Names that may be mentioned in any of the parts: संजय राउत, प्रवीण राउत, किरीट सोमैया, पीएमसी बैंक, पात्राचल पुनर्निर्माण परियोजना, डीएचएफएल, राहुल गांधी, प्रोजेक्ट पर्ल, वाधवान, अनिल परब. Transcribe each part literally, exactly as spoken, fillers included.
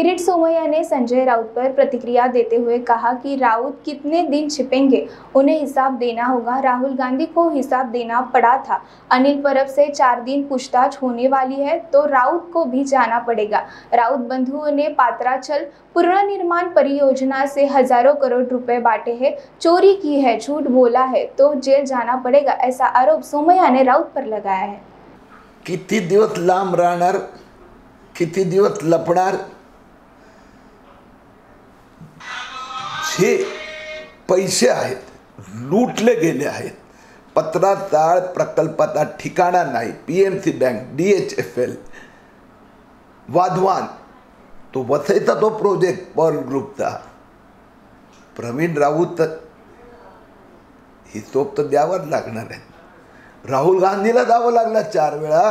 किरीट सोमैया ने संजय राउत पर प्रतिक्रिया देते हुए कहा कि राउत कितने दिन छिपेंगे, उन्हें हिसाब देना होगा। राहुल गांधी को हिसाब देना पड़ा था। अनिल परब से चार दिन पूछताछ होने वाली है तो राउत को भी जाना पड़ेगा। राउत बंधुओं ने पात्राचल पुनर्निर्माण परियोजना से हजारों करोड़ रुपए बांटे हैं, चोरी की है, झूठ बोला है तो जेल जाना पड़ेगा, ऐसा आरोप सोमैया ने राउत पर लगाया है। किती दिवस लांब राहणार, किती दिवस लपणार, हे पैसे आहेत, लूटले गेले आहेत। पत्राचाळ प्रकल्पाचा ठिकाणा नाही। पीएमसी बैंक, डीएचएफएल, वाधवान तो वसईचा तो प्रोजेक्ट पर्ल ग्रुपचा, प्रवीण राउत हिशोब तर द्यावाच लागणार आहे। राहुल गांधीला द्यावं लागला चार वेळा,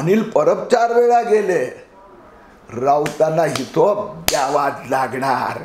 अनिल परब चार वेळा गेले, राऊतांना हिशोब द्यावाच लागणार।